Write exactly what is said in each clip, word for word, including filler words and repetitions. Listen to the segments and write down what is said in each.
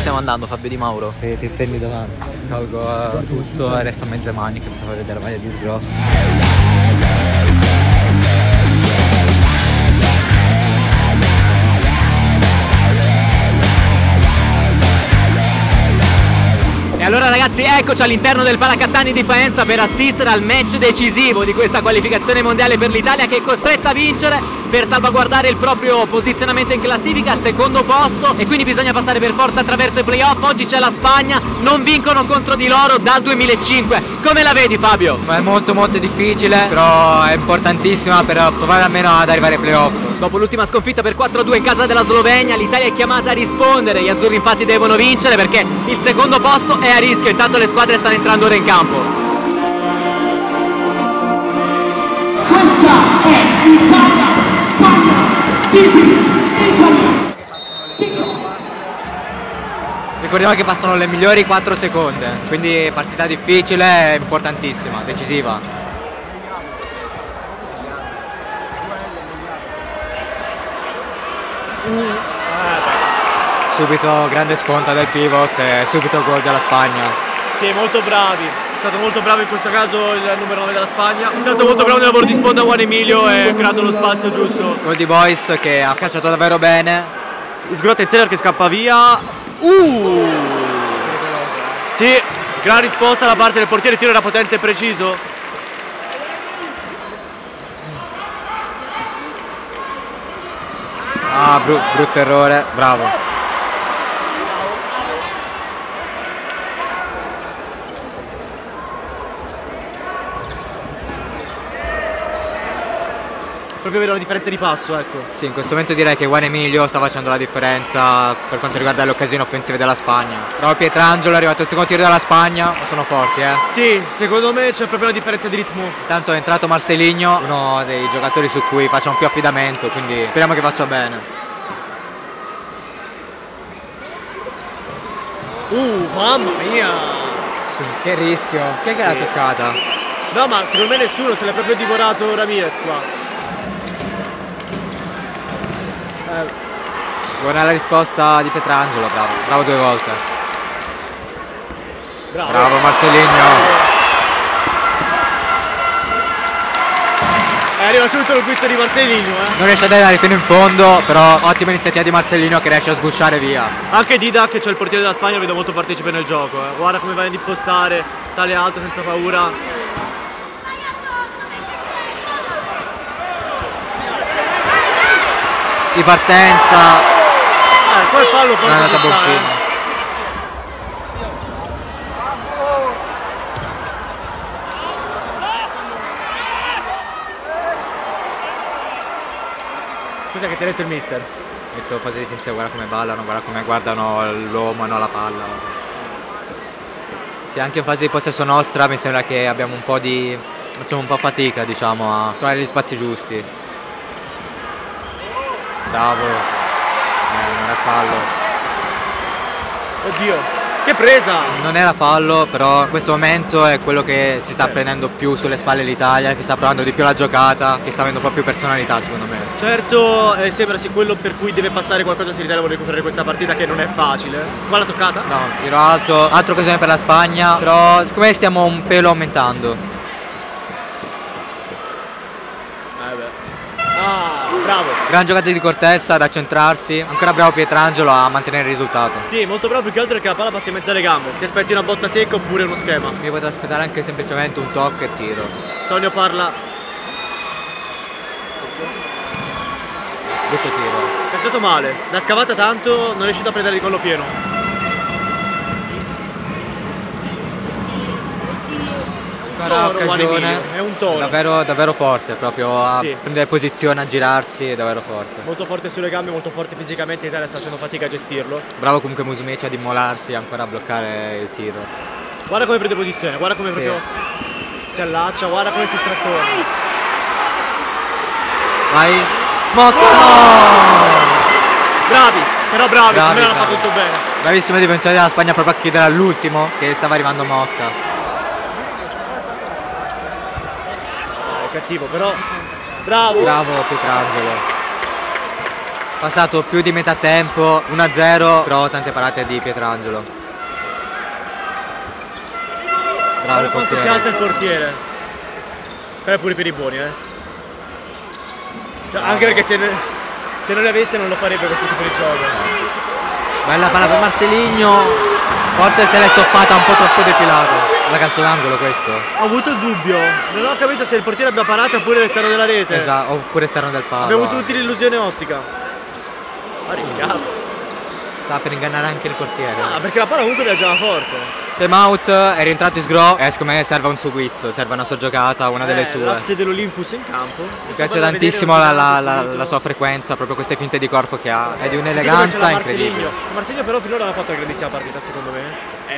stiamo andando, Fabio Di Mauro? E ti stendi davanti. Tolgo tutto e resto a mezze maniche per far vedere la maglia di Isgrò. E allora ragazzi, eccoci all'interno del Pala Cattani di Faenza per assistere al match decisivo di questa qualificazione mondiale per l'Italia, che è costretta a vincere per salvaguardare il proprio posizionamento in classifica, secondo posto, e quindi bisogna passare per forza attraverso i playoff. Oggi c'è la Spagna, non vincono contro di loro dal duemilacinque. Come la vedi, Fabio? È molto molto difficile, però è importantissima per provare almeno ad arrivare ai playoff. Dopo l'ultima sconfitta per quattro a due in casa della Slovenia, l'Italia è chiamata a rispondere. Gli azzurri infatti devono vincere perché il secondo posto è a rischio. Intanto le squadre stanno entrando ora in campo. Questa è Italia, Spagna, this is Italy. Ricordiamo che passano le migliori quattro seconde, quindi partita difficile, importantissima, decisiva. Subito grande sponta del pivot e subito gol della Spagna. Sì, molto bravi, è stato molto bravo in questo caso il numero nove della Spagna, è stato molto bravo nel lavoro di sponda Juan Emilio e ha creato lo spazio giusto. Gol di Boys che ha calciato davvero bene. Isgrò, attenzione che scappa via. Uh! Sì, gran risposta da parte del portiere, il tiro era potente e preciso. Ah, bru- brutto errore, bravo. Proprio vedo la differenza di passo, ecco. Sì, in questo momento direi che Juan Emilio sta facendo la differenza per quanto riguarda le occasioni offensive della Spagna. Però Pietrangelo è arrivato al secondo tiro della Spagna, sono forti, eh. Sì, secondo me c'è proprio una differenza di ritmo. Intanto è entrato Marcelino, uno dei giocatori su cui facciamo più affidamento, quindi speriamo che faccia bene. Uh, mamma mia! Sì, che rischio! Chi è che l'ha toccata? No, ma secondo me nessuno, se l'ha proprio divorato Ramirez qua. Buona la risposta di Pietrangelo, bravo, bravo due volte. Bravo, bravo Marcelino. E arriva subito il quinto di Marcelino. Eh. Non riesce ad arrivare fino in fondo, però ottima iniziativa di Marcelino che riesce a sgusciare via. Anche Didac, che c'è il portiere della Spagna, vedo molto partecipe nel gioco. Eh. Guarda come va ad impostare, sale alto senza paura. Di partenza eh, poi fallo poi non è andata a buon fine. Cos'è che ti ha detto il mister? Ha detto fase difensiva, guarda come ballano, guarda come guardano l'uomo e non la palla. Sì, anche in fase di possesso nostra mi sembra che abbiamo un po' di facciamo un po' fatica, diciamo, a trovare gli spazi giusti. Bravo, eh, non è fallo. Oddio, che presa! Non era fallo, però in questo momento è quello che si sta prendendo più sulle spalle l'Italia, che sta provando di più la giocata, che sta avendo un po' più personalità secondo me. Certo, eh, sembra sì quello per cui deve passare qualcosa se l'Italia vuole recuperare questa partita, che non è facile. Qua l'ha toccata? No, tiro alto, altra occasione per la Spagna, però siccome stiamo un pelo aumentando. Eh beh. Ah! Bravo. Gran giocata di Cortessa ad accentrarsi, ancora bravo Pietrangelo a mantenere il risultato. Sì, molto bravo, più che altro è che la palla passa in mezzo alle gambe. Ti aspetti una botta secca oppure uno schema. Mi potrà aspettare anche semplicemente un tocco e tiro. Antonio parla. Brutto tiro. Calciato male, l'ha scavata tanto, non è riuscito a prendere di collo pieno. Ancora occasione. È un toro. Davvero, davvero forte, proprio a sì. prendere posizione, a girarsi, è davvero forte. Molto forte sulle gambe, molto forte fisicamente, l'Italia sta facendo fatica a gestirlo. Bravo comunque Musumeci ad immolarsi e ancora a bloccare il tiro. Guarda come prende posizione, guarda come sì. proprio si allaccia, guarda come si strattona. Vai. Motta! Oh! Bravi, però bravi, bravi me l'hanno fatto tutto bene. Bravissimo i difensori della Spagna proprio a chiedere all'ultimo che stava arrivando Motta. Cattivo però bravo bravo Pietrangelo. passato più di metà tempo, uno a zero, però tante parate di Pietrangelo. Bravo il portiere. Si alza il portiere. Però è pure per i buoni, eh. Cioè, anche perché se, ne, se non le avesse non lo farebbe questo tipo di gioco. Bella palla per Marcelino. Forse se l'è stoppata un po' troppo depilato. La calcio d'angolo questo. Ho avuto il dubbio, non ho capito se il portiere abbia parato oppure l'esterno della rete. Esatto, oppure l'esterno del palo. Abbiamo avuto tutti l'illusione ottica. Ha rischiato. Mm. Sta per ingannare anche il portiere. Ah, perché la palla comunque viaggiava forte. Time out, è rientrato Isgrò e secondo me serve un suo guizzo, serve una sua giocata, una eh, delle sue. L'asse dell'Olympus in campo. Mi piace tantissimo la, la, la, la sua frequenza, proprio queste finte di corpo che ha. È di un'eleganza incredibile. Marcelino però finora non ha fatto una grandissima partita secondo me.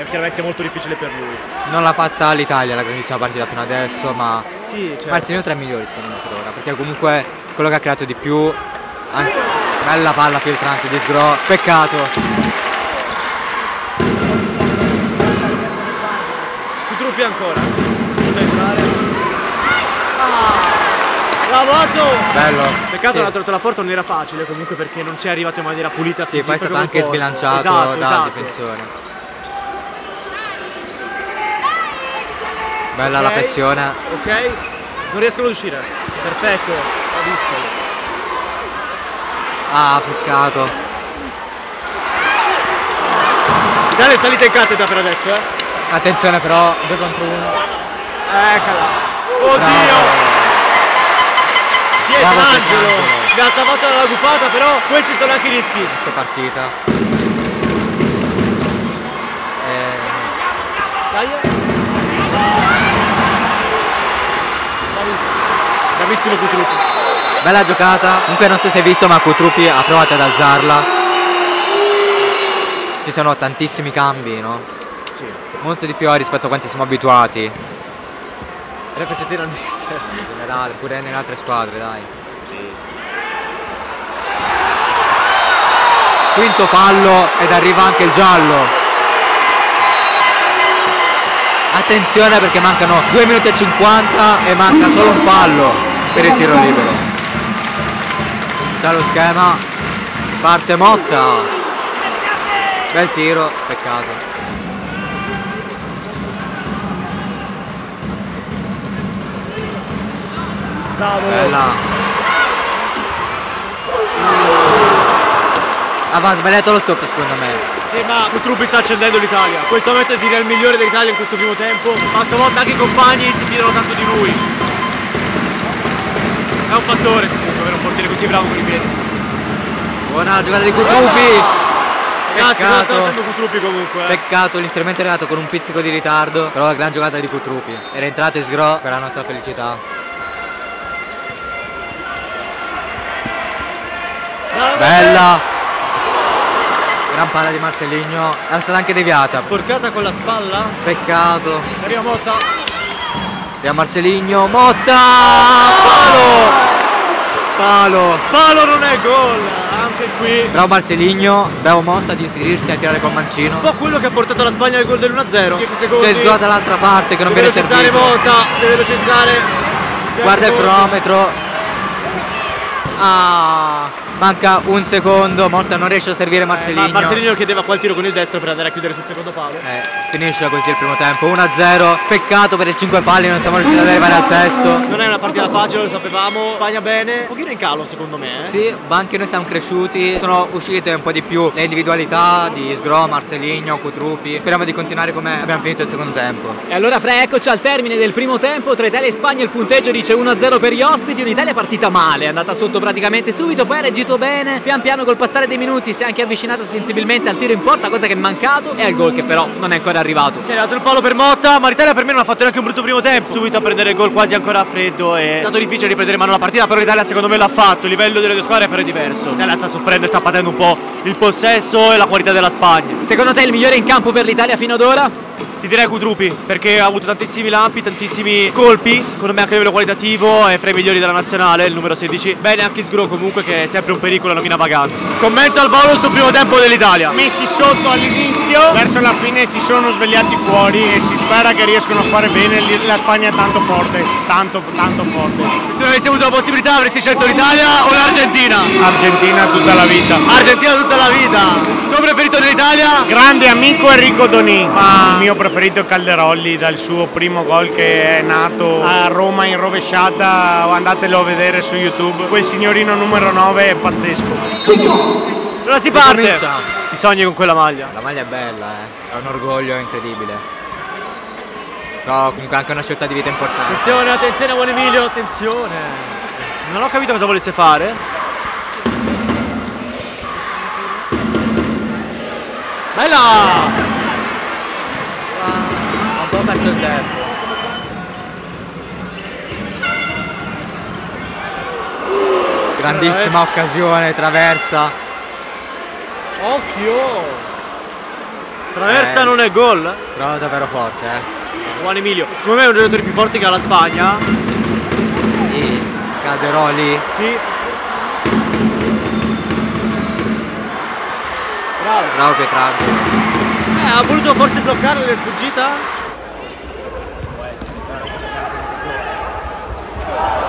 È chiaramente molto difficile per lui. Non l'ha fatta l'Italia la grandissima partita fino adesso, ma sì, certo. Marcelino tra i migliori secondo me per ora, perché comunque quello che ha creato di più. Anche... bella palla filtrante di Isgrò, peccato. Cutrupi ancora. Ah, lavorato! Bello. Peccato sì. L'altro te la porta non era facile comunque perché non ci è arrivato in maniera pulita. Sì, poi è stato anche corpo. Sbilanciato esatto, dal esatto. difensore. Bella okay. La pressione. Ok, non riescono ad uscire. Perfetto. Bravissimo. Ah, peccato. Dale salita in cattedra per adesso, eh. Attenzione però, due contro uno. Eccola. Oddio. Pietrangelo mi ha salvato dalla gufata, però questi sono anche i rischi. Questa partita. Eh. Dai. Bravissimo Cutrupi. Bella giocata. Comunque non so se hai visto ma Cutrupi ha provato ad alzarla. Ci sono tantissimi cambi, no? Sì. Molto di più rispetto a quanti siamo abituati. Le faccio tirare in generale, pure nelle altre squadre, dai. Sì, sì. Quinto fallo ed arriva anche il giallo. Attenzione perché mancano due minuti e cinquanta e manca solo un fallo per il tiro libero. Già lo schema, parte Motta. Bel tiro, peccato. Bella. Aveva sbagliato lo stop secondo me. Sì, ma Cutrupi sta accendendo l'Italia. Questo momento è dire il migliore dell'Italia in questo primo tempo. Ma a sua volta anche i compagni si fidano tanto di lui. È un fattore comunque avere un portiere così bravo con i piedi. Buona giocata di Cutrupi. Grazie, non sta facendo Cutrupi comunque. Eh. Peccato, l'intervento è arrivato con un pizzico di ritardo. Però la gran giocata di Cutrupi. Era entrato Isgrò per la nostra felicità. Bella! Gran palla di Marcelino, è stata anche deviata. Sporcata con la spalla? Peccato. Arriva Motta. Arriva Marcelino, Motta! Palo! Palo! Palo non è gol, anche qui. Bravo Marcelino, bravo Motta di inserirsi a tirare col mancino. Un po' quello che ha portato la Spagna al gol dell'uno a zero. C'è Isgrò dall'altra parte che non deve viene servito. Deve velocizzare Motta, deve velocizzare. Guarda il cronometro. Ah... Manca un secondo, Motta non riesce a servire Marcelino. Eh, Marcelino chiedeva quel tiro con il destro per andare a chiudere sul secondo palo. Eh, finisce così il primo tempo, uno a zero. Peccato per i cinque falli, non siamo riusciti ad arrivare al sesto. Non è una partita facile, lo sapevamo. Spagna bene, un pochino in calo secondo me. Eh. Sì, ma anche noi siamo cresciuti. Sono uscite un po' di più le individualità di Isgrò, Marcelino, Cutrupi. Speriamo di continuare come abbiamo finito il secondo tempo. E allora Fra, eccoci al termine del primo tempo. Tra Italia e Spagna il punteggio dice uno a zero per gli ospiti. Un'Italia è partita male, è andata sotto praticamente subito, poi ha reagito bene, pian piano col passare dei minuti si è anche avvicinata sensibilmente al tiro in porta, cosa che è mancato, e al gol che però non è ancora arrivato. Si è arrivato il palo per Motta, ma l'Italia per me non ha fatto neanche un brutto primo tempo, subito a prendere il gol quasi ancora a freddo, e... è stato difficile riprendere in mano la partita, però l'Italia secondo me l'ha fatto, il livello delle due squadre però è diverso, l'Italia sta soffrendo e sta patendo un po' il possesso e la qualità della Spagna. Secondo te il migliore in campo per l'Italia fino ad ora? ti direi Cutrupi, perché ha avuto tantissimi lampi, tantissimi colpi, secondo me anche a livello qualitativo è fra i migliori della nazionale, il numero sedici. Bene anche Isgrò comunque, che è sempre un pericolo, la mina vagante. Commento al volo sul primo tempo dell'Italia. Messi sotto all'inizio, verso la fine si sono svegliati fuori e si spera che riescano a fare bene. La Spagna è tanto forte, tanto tanto forte. Se tu avessi avuto la possibilità avresti scelto l'Italia o l'Argentina? Argentina tutta la vita. Argentina tutta la vita. Il tuo preferito dell'Italia? Grande amico Enrico Doni, ma il mio preferito è Calderolli, dal suo primo gol che è nato a Roma in rovesciata, andatelo a vedere su YouTube. Quel signorino numero nove è pazzesco. Allora si parte! Ti sogni con quella maglia? La maglia è bella, eh. È un orgoglio incredibile. No, comunque anche una scelta di vita importante. Attenzione, attenzione Juan Emilio, attenzione. Non ho capito cosa volesse fare. Bella! Ho un po' perso il tempo. Grandissima occasione, traversa. Occhio! Traversa eh, non è gol. Però è davvero forte, eh. Juan Emilio, secondo me è uno dei giocatori più forti che ha la Spagna. E Calderolli. Sì. Bravo. Bravo Pietrangelo. Eh, ha voluto forse bloccare la sfuggita?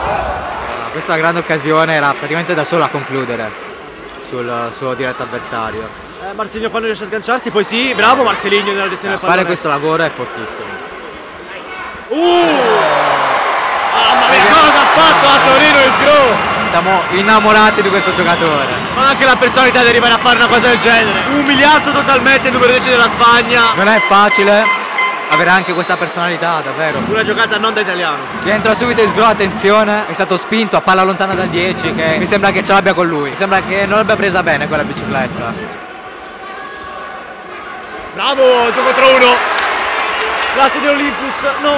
Eh, questa è una grande occasione, era praticamente da solo a concludere sul suo diretto avversario. Eh, Marcelino quando riesce a sganciarsi, poi sì, bravo Marcelino nella gestione eh, del pallone. Fare questo lavoro è fortissimo. Uh! Ah, ma che cosa ha fatto a Torino Isgrò? Siamo innamorati di questo giocatore. Ma anche la personalità di arrivare a fare una cosa del genere. Umiliato totalmente il numero dieci della Spagna. Non è facile avere anche questa personalità, davvero. Una giocata non da italiano. Rientra subito Isgrò, attenzione. È stato spinto a palla lontana dal dieci, che mi sembra che ce l'abbia con lui. Mi sembra che non l'abbia presa bene quella bicicletta. Bravo, due contro uno. Classe di Olympus, no!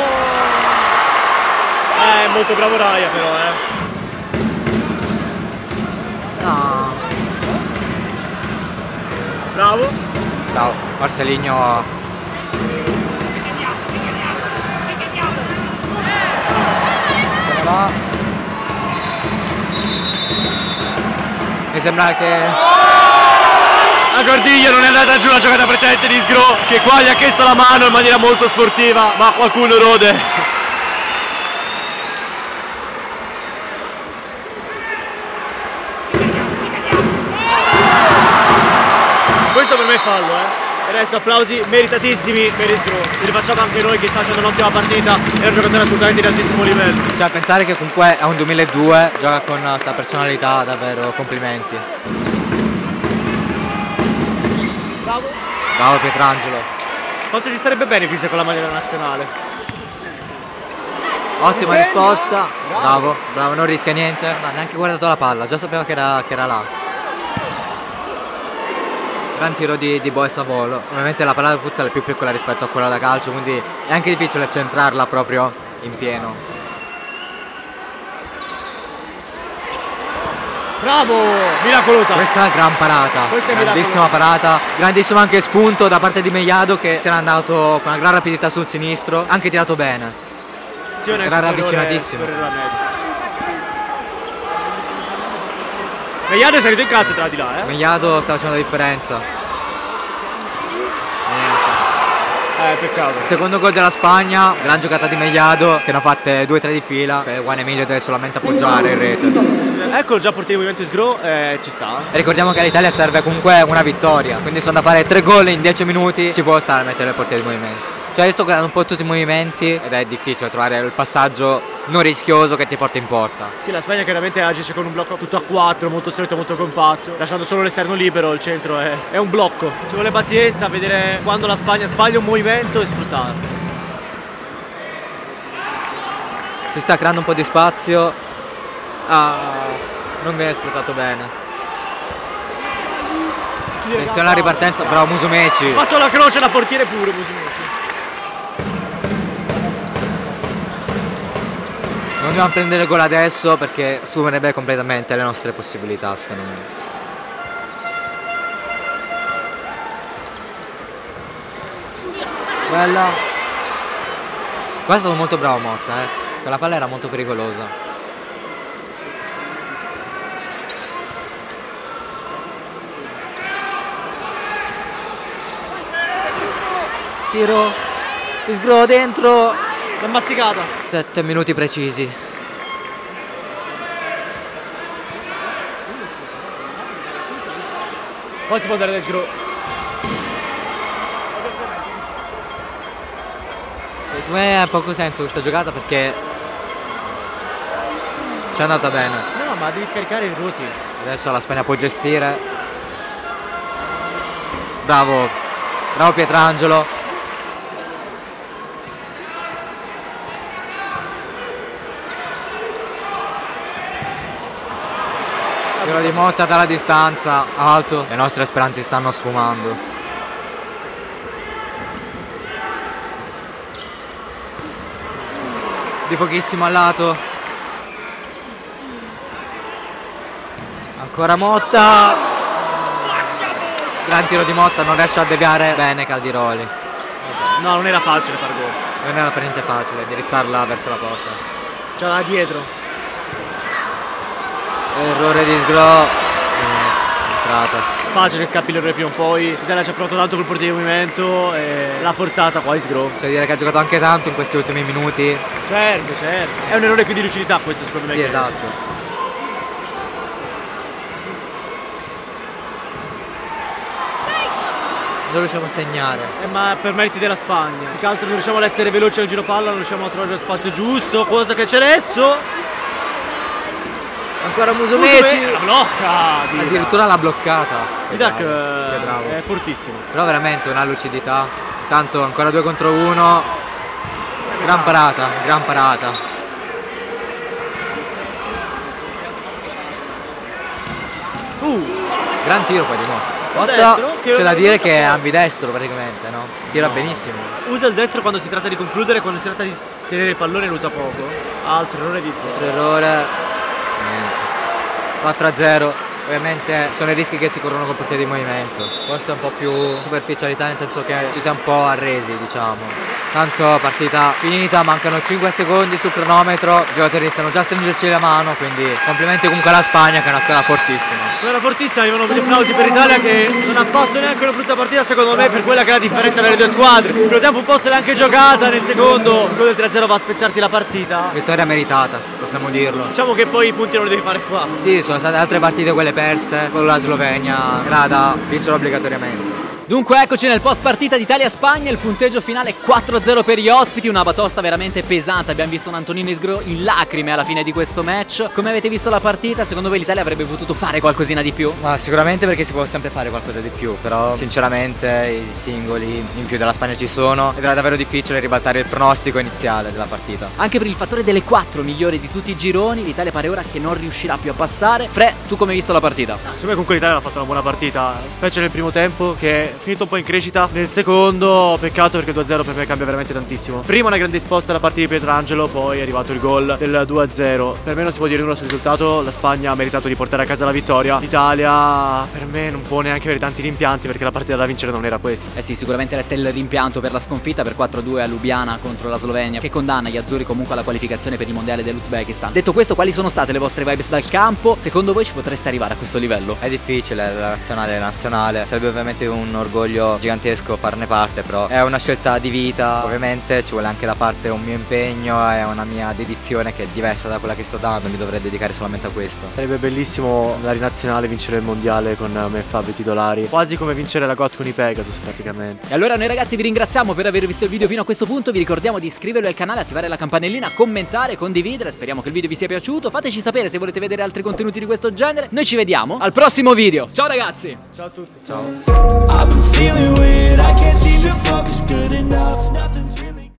Eh, molto bravo Raya però, eh! No! Bravo! Bravo, Marcelino! Mi sembra che... La guardiglia non è andata giù la giocata precedente di Isgrò, che qua gli ha chiesto la mano in maniera molto sportiva, ma qualcuno rode. Questo per me è fallo, eh. E adesso applausi meritatissimi per Isgrò. Li facciamo anche noi, che sta facendo un'ottima partita. È un giocatore assolutamente di altissimo livello. Cioè, pensare che comunque è un duemiladue, gioca con questa personalità, davvero complimenti. Bravo. Bravo Pietrangelo. Quanto ci starebbe bene qui se con la maglia nazionale? Ottima bene, risposta. Bravo. bravo, bravo, non rischia niente. Ma neanche guardato la palla, già sapeva che era, che era là. Gran tiro di, di Boes a volo. Ovviamente la palla da futsal è più piccola rispetto a quella da calcio, quindi è anche difficile centrarla proprio in pieno. Bravo, miracolosa. Questa è una gran parata, grandissima parata, grandissimo anche spunto da parte di Megliado, che se n'è andato con una gran rapidità sul sinistro, anche tirato bene. Era avvicinatissimo. Megliado è salito in cattedra di là, eh? Megliado sta facendo la differenza. Niente. Eh, peccato. Secondo gol della Spagna, gran giocata di Megliado, che ne ha fatte due o tre di fila. Juan Emilio deve solamente appoggiare in rete. Eccolo già portiere movimento Isgrò, eh, ci sta. Ricordiamo che all'Italia serve comunque una vittoria, quindi sono da fare tre gol in dieci minuti, ci può stare a mettere il portiere di movimento. Cioè io sto guardando un po' tutti i movimenti ed è difficile trovare il passaggio non rischioso che ti porta in porta. Sì, la Spagna chiaramente agisce con un blocco tutto a quattro, molto stretto, molto compatto, lasciando solo l'esterno libero, il centro è, è un blocco. Ci vuole pazienza a vedere quando la Spagna sbaglia un movimento e sfruttarlo. Si sta creando un po' di spazio. Ah, non mi è sfruttato bene. Attenzione alla ripartenza, bravo Musumeci. Faccio la croce da portiere pure Musumeci. Non dobbiamo prendere gol adesso perché sfumerebbe completamente le nostre possibilità, secondo me. Bella. Qua è stato molto bravo Motta, eh. Quella palla era molto pericolosa. Tiro. Isgrò dentro. L'ha masticata. Sette minuti precisi. Poi si può dare l'Isgrò. Secondo me ha poco senso questa giocata perché ci è andata bene. No, ma devi scaricare i ruoti. Adesso la Spagna può gestire. Bravo, bravo Pietrangelo. Quello di Motta dalla distanza, alto. Le nostre speranze stanno sfumando. Di pochissimo al lato. Ancora Motta. Gran tiro di Motta, non riesce a deviare bene Calderolli. No, non era facile far gol. Non era per niente facile indirizzarla verso la porta. C'era da dietro. Errore di Isgrò, entrata. Facile scappi l'errore prima o poi. L'Italia ci ha provato tanto col portiere di movimento e l'ha forzata poi Isgrò. Cioè dire che ha giocato anche tanto in questi ultimi minuti. Certo, certo. È un errore più di lucidità questo secondo me. Sì, esatto. Non riusciamo a segnare. Eh, ma per meriti della Spagna. Più che altro non riusciamo ad essere veloci al giro palla, non riusciamo a trovare lo spazio giusto, cosa che c'è adesso. Ancora Musumeci. La blocca Didac. Addirittura l'ha bloccata. Didac è bravo. È fortissimo. Però veramente una lucidità. Intanto ancora due contro uno. Gran parata, gran parata. Uh. Gran tiro qua di Motta. Motta c'è da dire che è ambidestro praticamente, no? Tira no. benissimo. Usa il destro quando si tratta di concludere, quando si tratta di tenere il pallone lo usa poco. Altro errore di sbaglio. Altro errore. quattro a zero, ovviamente sono i rischi che si corrono col portiere di movimento, forse un po' più superficialità, nel senso che ci siamo un po' arresi, diciamo. Tanto partita finita, mancano cinque secondi sul cronometro, i giocatori iniziano già a stringerci la mano, quindi complimenti comunque alla Spagna che è una squadra fortissima. Squadra fortissima, arrivano gli applausi per l'Italia che non ha fatto neanche una brutta partita secondo me per quella che è la differenza tra le due squadre. Il primo tempo un po' se l'ha anche giocata, nel secondo con il tre a zero va a spezzarti la partita. Vittoria meritata, possiamo dirlo. Diciamo che poi i punti non li devi fare qua. Sì, sono state altre partite quelle perse, con la Slovenia era da vincere obbligatoriamente. Dunque eccoci nel post partita d'Italia-Spagna, il punteggio finale quattro a zero per gli ospiti, una batosta veramente pesante, abbiamo visto un Antonino Isgrò in lacrime alla fine di questo match. Come avete visto la partita, secondo voi l'Italia avrebbe potuto fare qualcosina di più? Ma sicuramente, perché si può sempre fare qualcosa di più, però sinceramente i singoli in più della Spagna ci sono ed era davvero difficile ribaltare il pronostico iniziale della partita. Anche per il fattore delle quattro migliori di tutti i gironi, l'Italia pare ora che non riuscirà più a passare. Fre, tu come hai visto la partita? No, secondo me comunque l'Italia ha fatto una buona partita, specie nel primo tempo che finito un po' in crescita, nel secondo peccato perché due a zero per me cambia veramente tantissimo. Prima una grande risposta alla partita di Pietrangelo, poi è arrivato il gol del due a zero. Per me non si può dire nulla sul risultato, la Spagna ha meritato di portare a casa la vittoria. L'Italia per me non può neanche avere tanti rimpianti perché la partita da vincere non era questa. Eh sì, sicuramente resta il rimpianto per la sconfitta per quattro a due a Lubiana contro la Slovenia, che condanna gli azzurri comunque alla qualificazione per il mondiale dell'Uzbekistan. Detto questo, quali sono state le vostre vibes dal campo? Secondo voi ci potreste arrivare a questo livello? È difficile, la nazionale è nazionale, sarebbe ovviamente un orgoglio gigantesco farne parte, però è una scelta di vita, ovviamente ci vuole anche da parte un mio impegno e una mia dedizione che è diversa da quella che sto dando, mi dovrei dedicare solamente a questo. Sarebbe bellissimo la rinazionale vincere il mondiale con me e Fabio titolari, quasi come vincere la G O T con i Pegasus praticamente. E allora noi ragazzi vi ringraziamo per aver visto il video fino a questo punto, vi ricordiamo di iscrivervi al canale, attivare la campanellina, commentare, condividere, speriamo che il video vi sia piaciuto, fateci sapere se volete vedere altri contenuti di questo genere, noi ci vediamo al prossimo video, ciao ragazzi! Ciao a tutti! Ciao! I've been feeling weird, I can't seem to